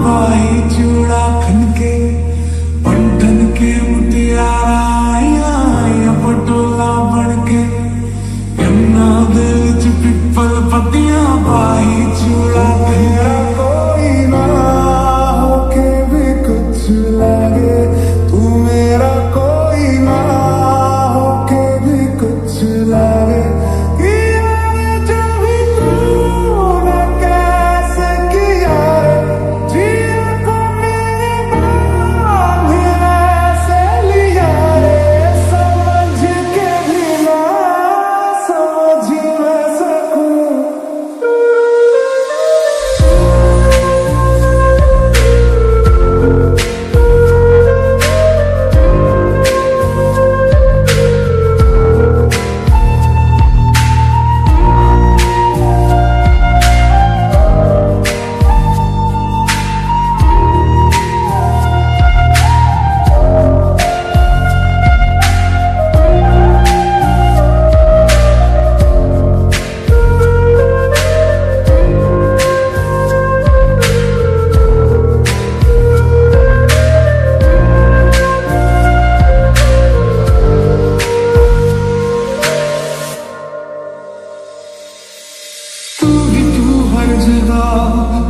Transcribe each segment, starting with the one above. भाई चूड़ा खनके पंठन के मुटियाराया पटोला बनके यमुना दिल च पिपल पतिया भाई चूड़ा खनके कोई ना होके भी कुछ लगे तू मेरा कोई ना होके भी कुछ लगे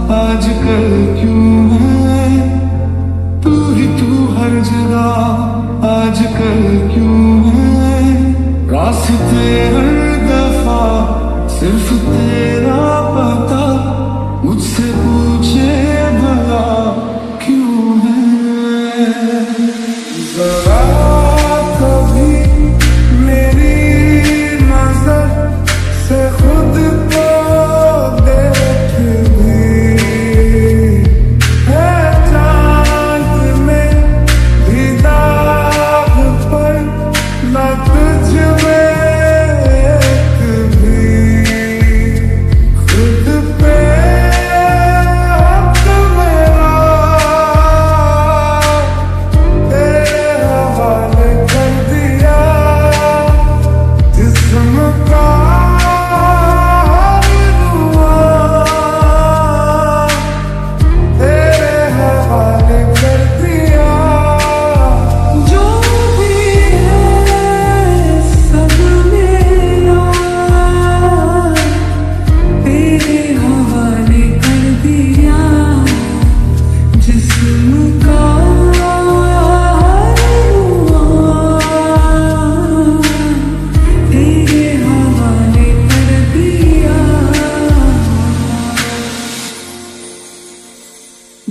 आजकल क्यों है तू हर जगह आजकल क्यों है रास्ते हर दफा सिर्फ तेरा पता मुझसे पूछे भला क्यों है जरा कभी मेरी नजर से खुद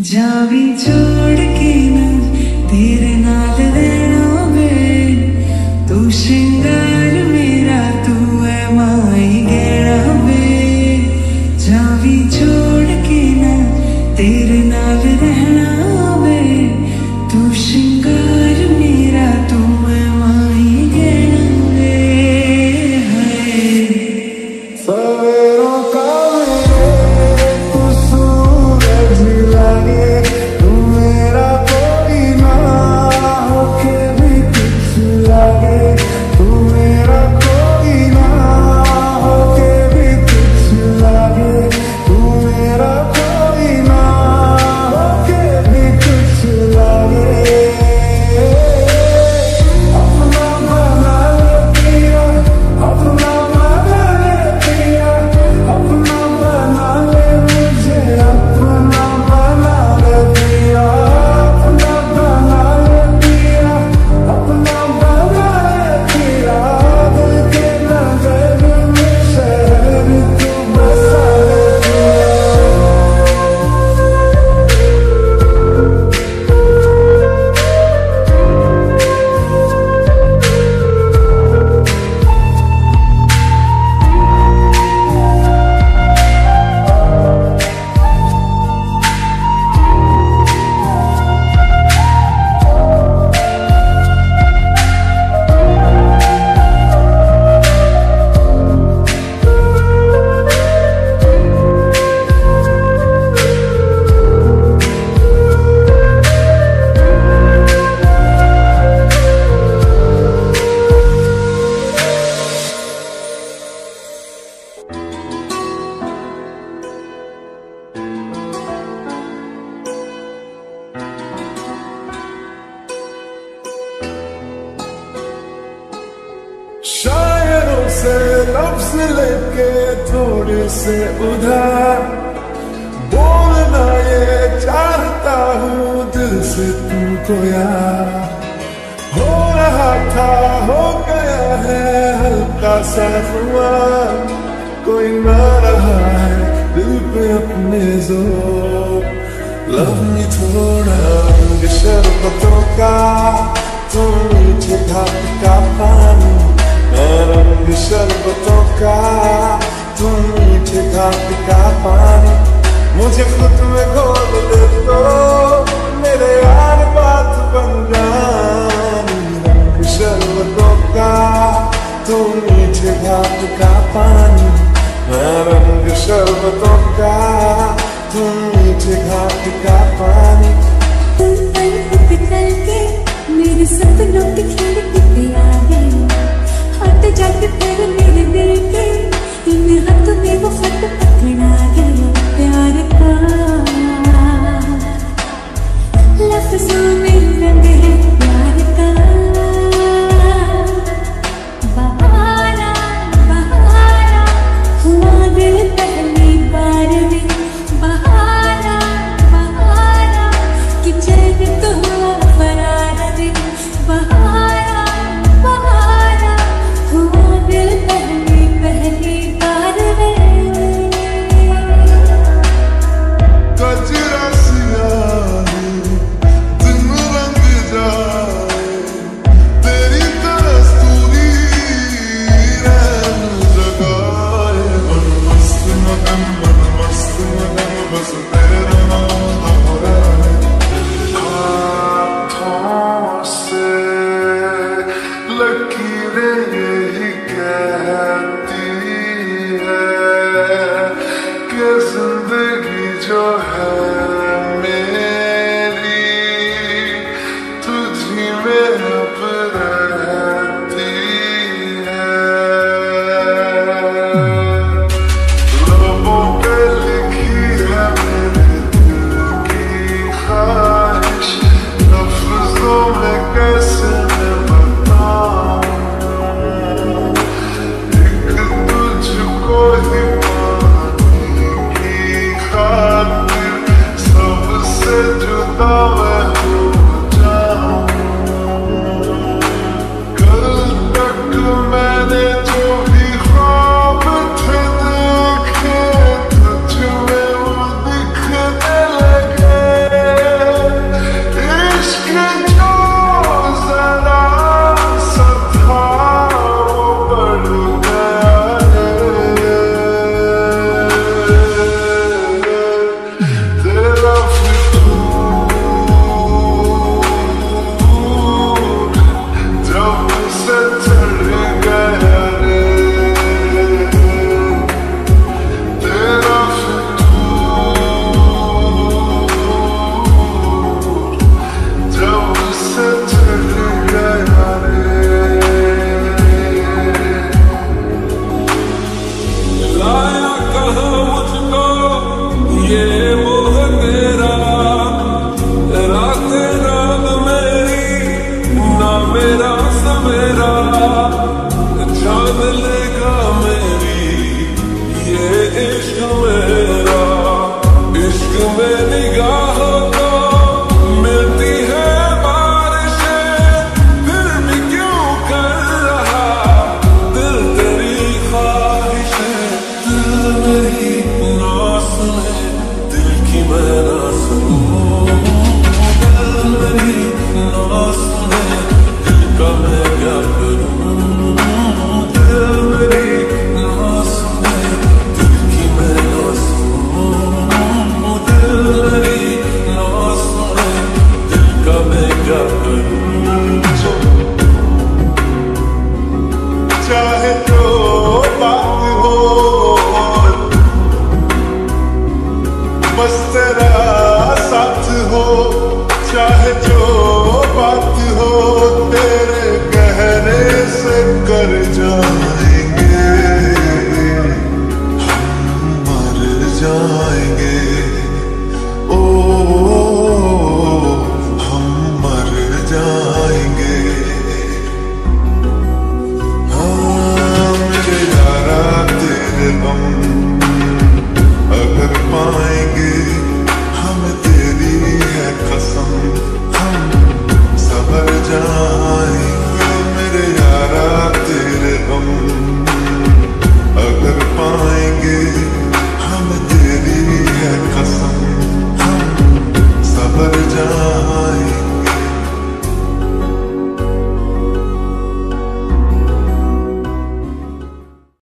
जावी छोड़ के ना तेरे नाल रहना बे तू श्रृंगार मेरा तू है माई गहरा बे जावी छोड़ के ना तेरे नाल रहना बे तू श्रृंगार मेरा तू है माई गहरा बे है तू तरफ से लेके थोड़े से उधार बोलना ये चाहता हूँ दिल से तुमको यार। हो रहा था हो गया है हल्का सा फुआर, कोई मार रहा है दिल पे अपने जोर। लव मी थोड़ा रंग शरबतों का, तुम मीठे घाट का पानी। मैं रंग शरबतों का, तुम मीठे घाट का पानी। मुझे खुद में घोल दे तो मेरे यार बात बन जानी। रंग शरबतों का, तुम मीठे घाट का पानी। मैं रंग शरबतों का, तुम मीठे घाट का पानी। तुम पर करके मेरे सपनों के खेल कितने आ गए। हाथ जाके फिर मेरे दिल के इन हाथों में वो खत पकड़ा गया प्यार का। लफ्जों में रंग है प्यार का। बहाना बहाना हुआ दिल पहली बार में। बहाना बहाना कि चैन तो हुआ फरार में। बहाना बहाना हुआ दिल पहली बार में। जाएंगे